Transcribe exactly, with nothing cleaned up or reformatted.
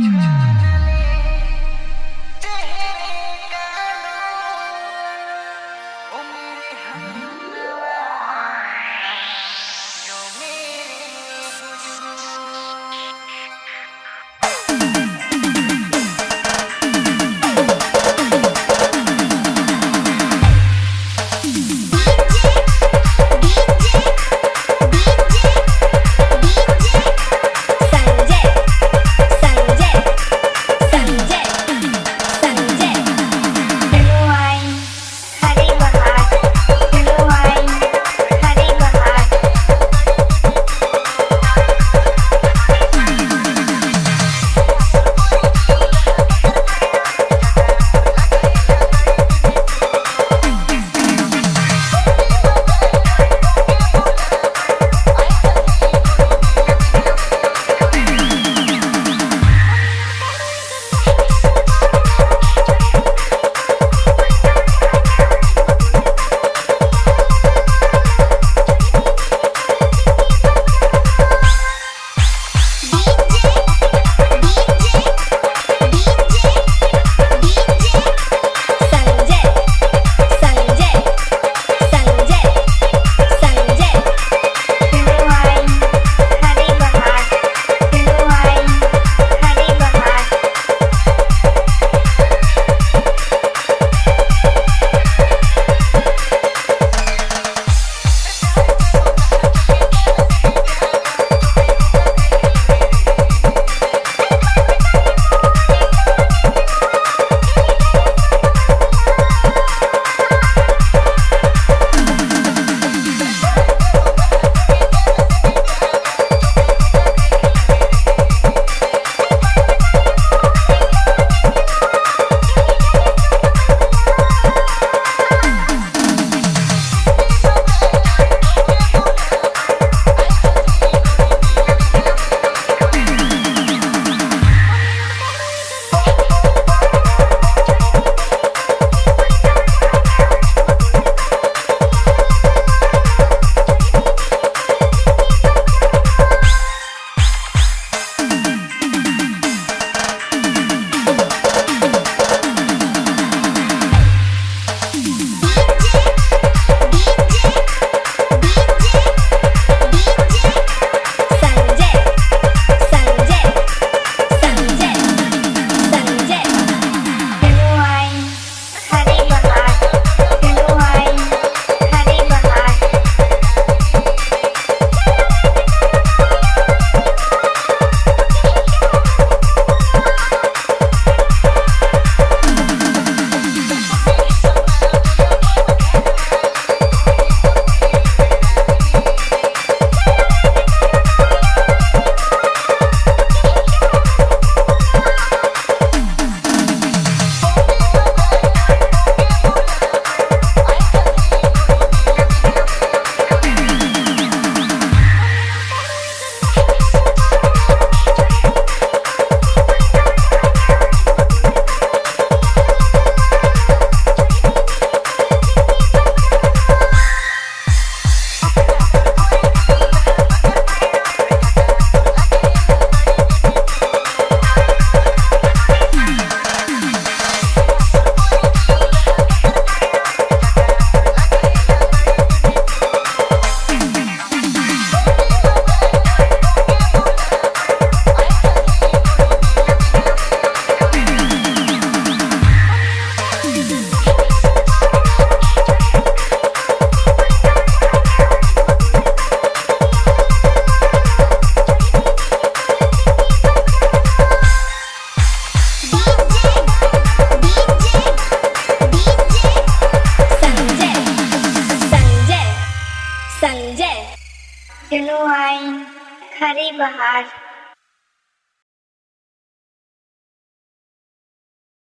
You know I'm Khari Bahar.